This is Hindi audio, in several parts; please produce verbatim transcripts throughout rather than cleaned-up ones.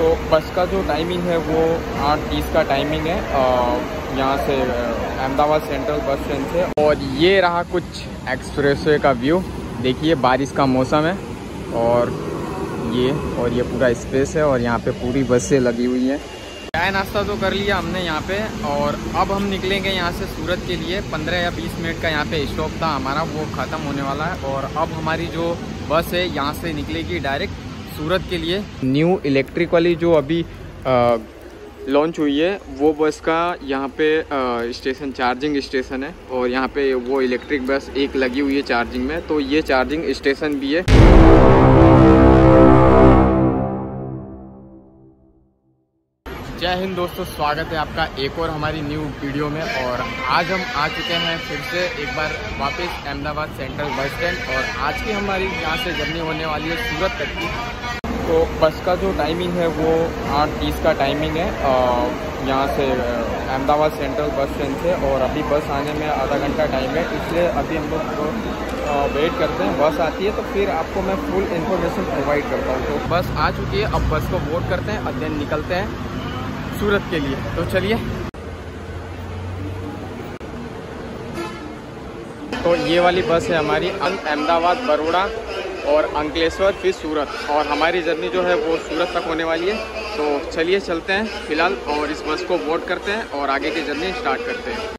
तो बस का जो टाइमिंग है वो आठ तीस का टाइमिंग है यहाँ से अहमदाबाद सेंट्रल बस स्टैंड से। और ये रहा कुछ एक्सप्रेसवे का व्यू, देखिए बारिश का मौसम है और ये और ये पूरा स्पेस है और यहाँ पे पूरी बसें लगी हुई हैं। चाय नाश्ता तो कर लिया हमने यहाँ पे और अब हम निकलेंगे यहाँ से सूरत के लिए। पंद्रह या बीस मिनट का यहाँ पे स्टॉप था हमारा, वो ख़त्म होने वाला है और अब हमारी जो बस है यहाँ से निकलेगी डायरेक्ट सूरत के लिए। न्यू इलेक्ट्रिक वाली जो अभी लॉन्च हुई है वो बस का यहाँ पे स्टेशन चार्जिंग स्टेशन है और यहाँ पे वो इलेक्ट्रिक बस एक लगी हुई है चार्जिंग में, तो ये चार्जिंग स्टेशन भी है। जय हिंद दोस्तों, स्वागत है आपका एक और हमारी न्यू वीडियो में। और आज हम आ चुके हैं फिर से एक बार वापस अहमदाबाद सेंट्रल बस स्टैंड और आज की हमारी यहाँ से जर्नी होने वाली है सूरत तक की। तो बस का जो टाइमिंग है वो आठ तीस का टाइमिंग है यहाँ से अहमदाबाद सेंट्रल बस स्टैंड से और अभी बस आने में आधा घंटा टाइम है, इसलिए अभी हम लोग वेट करते हैं। बस आती है तो फिर आपको मैं फुल इन्फॉर्मेशन प्रोवाइड करता हूँ। तो बस आ चुकी है, अब बस को वोट करते हैं और देन निकलते हैं सूरत के लिए। तो चलिए, तो ये वाली बस है हमारी अहमदाबाद बड़ौदा और अंकलेश्वर फिर सूरत और हमारी जर्नी जो है वो सूरत तक होने वाली है। तो चलिए चलते हैं फिलहाल और इस बस को बोर्ड करते हैं और आगे की जर्नी स्टार्ट करते हैं।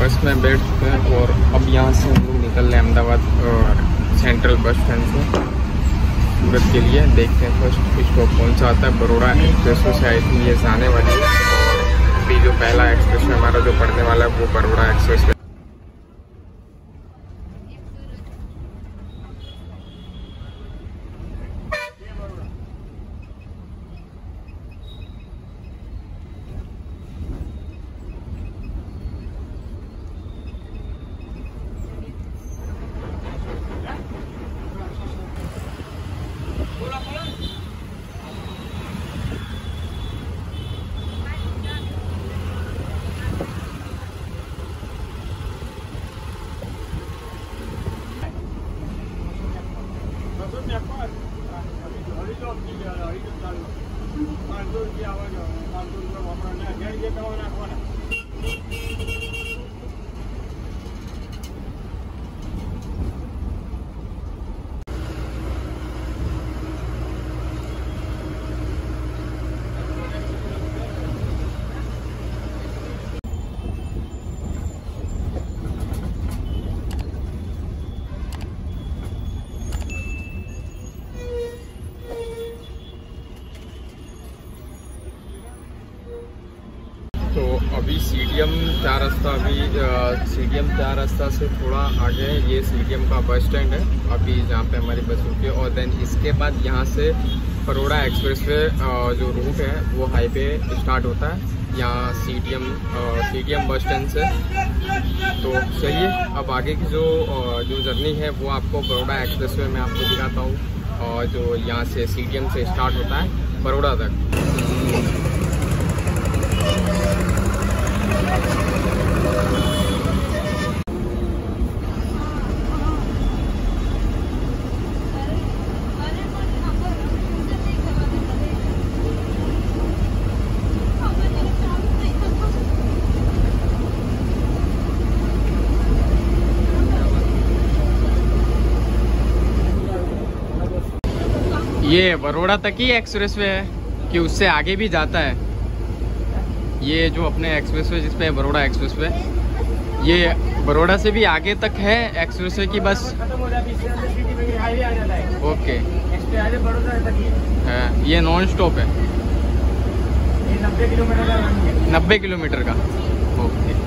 बस में बैठ चुके हैं और अब यहाँ से हम लोग निकल रहे हैं अहमदाबाद सेंट्रल बस स्टैंड से सूरत के लिए। देखते हैं फर्स्ट स्टॉप कौन सा आता है। बड़ौदा एक्सप्रेस वे से आई थी ये जाने वाली है और अभी जो पहला एक्सप्रेस वे हमारा जो पड़ने वाला है वो बड़ौदा एक्सप्रेस वे। अभी सी डी एम चार रास्ता अभी सी डी एम चार रास्ता से थोड़ा आगे है, ये सी डी एम का बस स्टैंड है अभी जहाँ पे हमारी बस रुकी है। और देन इसके बाद यहाँ से बड़ौदा एक्सप्रेस वे जो रूट है वो हाईवे स्टार्ट होता है यहाँ C D M C D M bus stand से। तो चलिए अब आगे की जो जो जर्नी है वो आपको बड़ौदा एक्सप्रेस वे में आपको दिखाता हूँ और जो यहाँ से सी डी एम से स्टार्ट होता है बड़ौदा तक। ये बड़ौदा तक ही एक्सप्रेस वे है कि उससे आगे भी जाता है। ये जो अपने एक्सप्रेस वे जिसपे बड़ौदा एक्सप्रेस वे, ये बड़ौदा से भी आगे तक है एक्सप्रेस वे की बस। ओके, हाँ ये नॉन स्टॉप है नब्बे किलोमीटर का। ओके,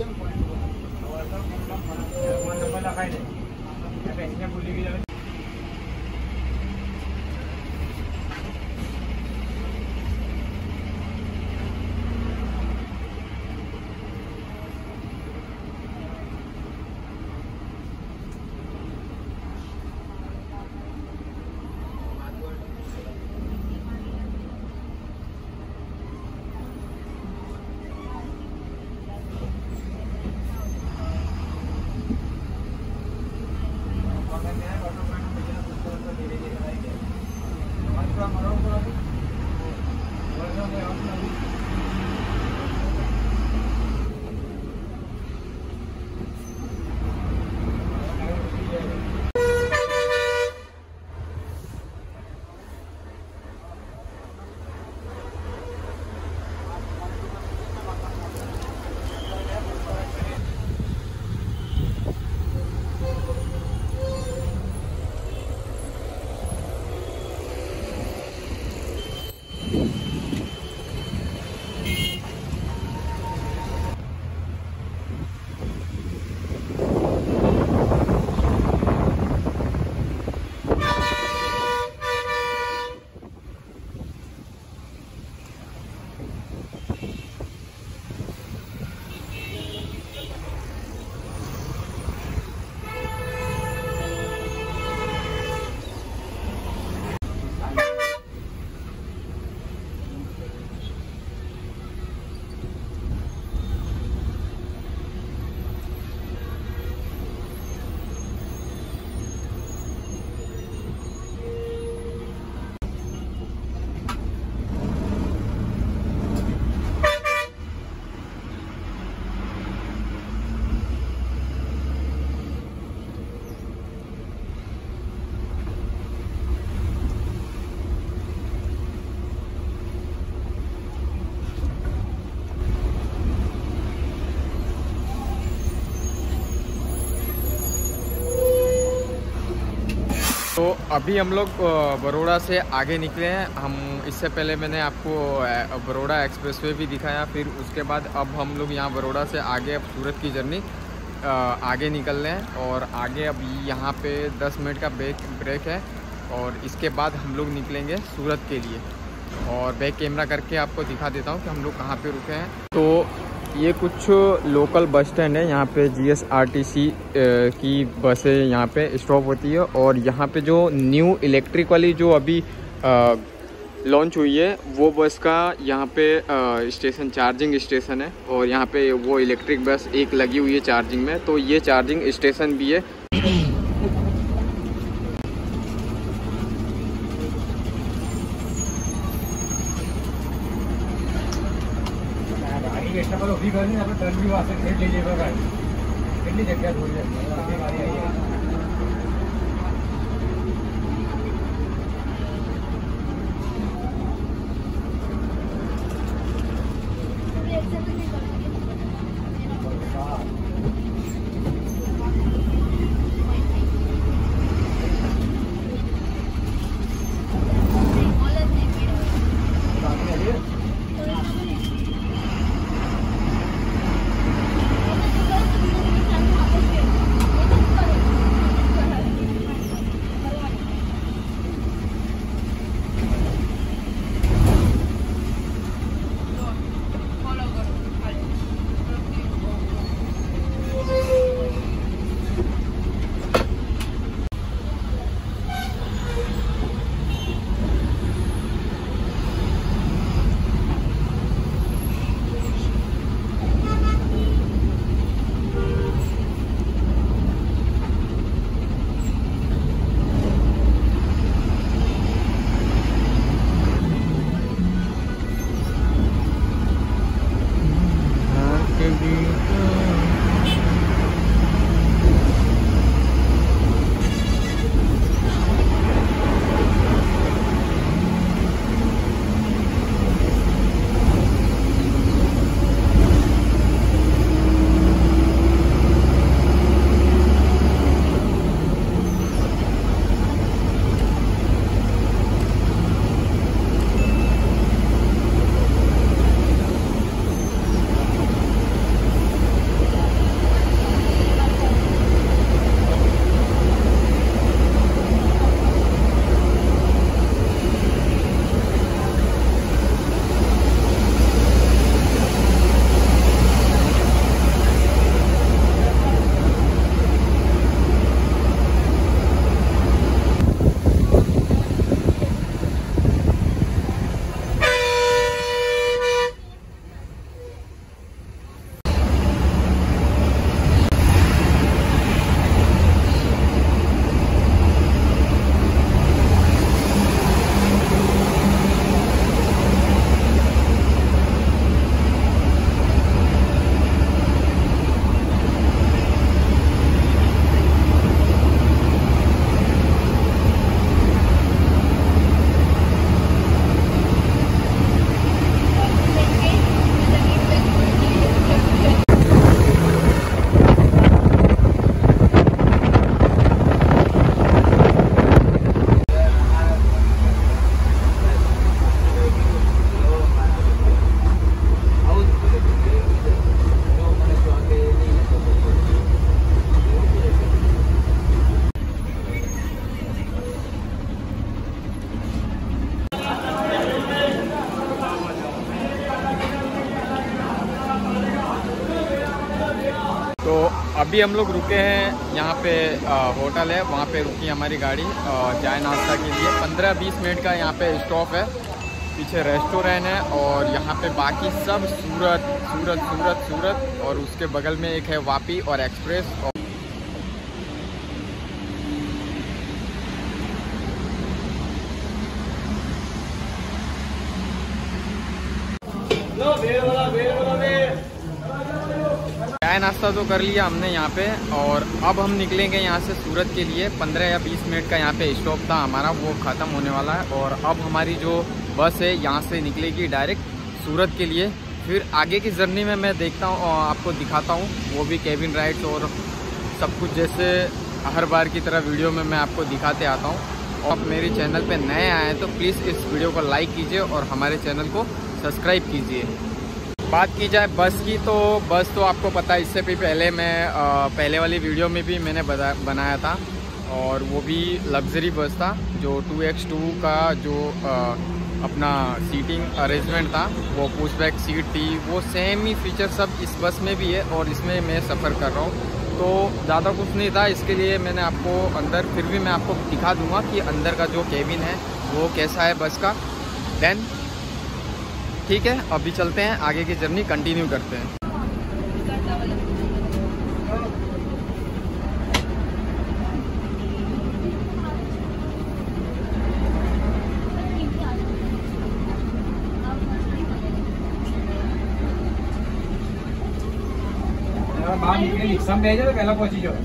है। तो अभी हम लोग बड़ौदा से आगे निकले हैं। हम इससे पहले मैंने आपको बड़ौदा एक्सप्रेस वे भी दिखाया, फिर उसके बाद अब हम लोग यहाँ बड़ौदा से आगे अब सूरत की जर्नी आगे निकल रहे हैं। और आगे अब यहाँ पे दस मिनट का ब्रेक ब्रेक है और इसके बाद हम लोग निकलेंगे सूरत के लिए। और बैक कैमरा करके आपको दिखा देता हूँ कि हम लोग कहाँ पर रुके हैं। तो ये कुछ लोकल बस स्टैंड है, यहाँ पे G S R T C की बसें यहाँ पे स्टॉप होती है। और यहाँ पे जो न्यू इलेक्ट्रिक वाली जो अभी लॉन्च हुई है वो बस का यहाँ पे स्टेशन चार्जिंग स्टेशन है। और यहाँ पे वो इलेक्ट्रिक बस एक लगी हुई है चार्जिंग में, तो ये चार्जिंग स्टेशन भी है। तो अभी हम लोग रुके हैं, यहाँ पे होटल है, वहाँ पे रुकी हमारी गाड़ी चाय नाश्ता के लिए। पंद्रह बीस मिनट का यहाँ पे स्टॉप है, पीछे रेस्टोरेंट है और यहाँ पे बाकी सब सूरत सूरत सूरत सूरत और उसके बगल में एक है वापी और एक्सप्रेस। और चाय नाश्ता तो कर लिया हमने यहाँ पे और अब हम निकलेंगे यहाँ से सूरत के लिए। पंद्रह या बीस मिनट का यहाँ पे स्टॉप था हमारा, वो ख़त्म होने वाला है और अब हमारी जो बस है यहाँ से निकलेगी डायरेक्ट सूरत के लिए। फिर आगे की जर्नी में मैं देखता हूँ, आपको दिखाता हूँ, वो भी केबिन राइड्स और सब कुछ, जैसे हर बार की तरह वीडियो में मैं आपको दिखाते आता हूँ। और मेरे चैनल पर नए आए हैं तो प्लीज़ इस वीडियो को लाइक कीजिए और हमारे चैनल को सब्सक्राइब कीजिए। बात की जाए बस की, तो बस तो आपको पता है, इससे भी पहले मैं आ, पहले वाली वीडियो में भी मैंने बता, बनाया था और वो भी लग्जरी बस था, जो टू एक्स टू का जो आ, अपना सीटिंग अरेंजमेंट था, वो पुशबैक सीट थी, वो सेम ही फीचर सब इस बस में भी है और इसमें मैं सफ़र कर रहा हूँ। तो ज़्यादा कुछ नहीं था, इसके लिए मैंने आपको अंदर, फिर भी मैं आपको दिखा दूँगा कि अंदर का जो केबिन है वो कैसा है बस का। देन ठीक है, अभी चलते हैं, आगे की जर्नी कंटिन्यू करते हैं। पहला पहुंची जो तो अभी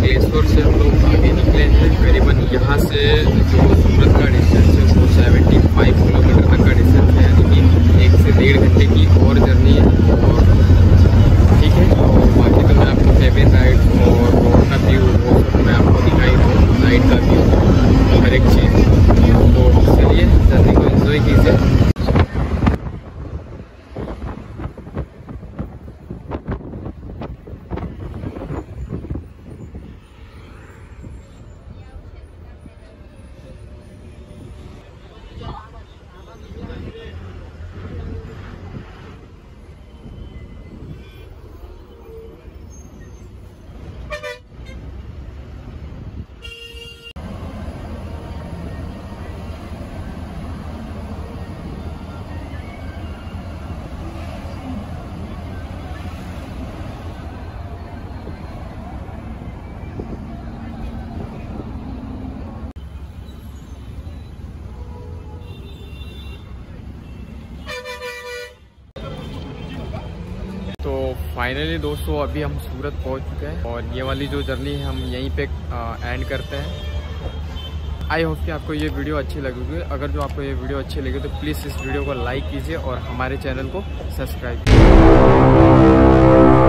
ग्लेशियर से हम लोग आगे निकले हैं। करीबन यहाँ से जो सूरत का डिस्टेंस है वो सेवेंटी फाइव किलोमीटर तक का डिस्टेंस है, यानी कि एक से डेढ़ घंटे की और जर्नी है। और ठीक है, और बाकी तो मैं आपको केबिन राइड और रोड का व्यू वो मैं आपको दिखाई दूँ, नाइट का व्यू, हर एक चीज़। तो चलिए जर्नी को एंजॉय कीजिए। फाइनली दोस्तों अभी हम सूरत पहुंच चुके हैं और ये वाली जो जर्नी है हम यहीं पे एंड करते हैं। आई होप कि आपको ये वीडियो अच्छी लगेगी। अगर जो आपको ये वीडियो अच्छी लगी तो प्लीज़ इस वीडियो को लाइक कीजिए और हमारे चैनल को सब्सक्राइब कीजिए।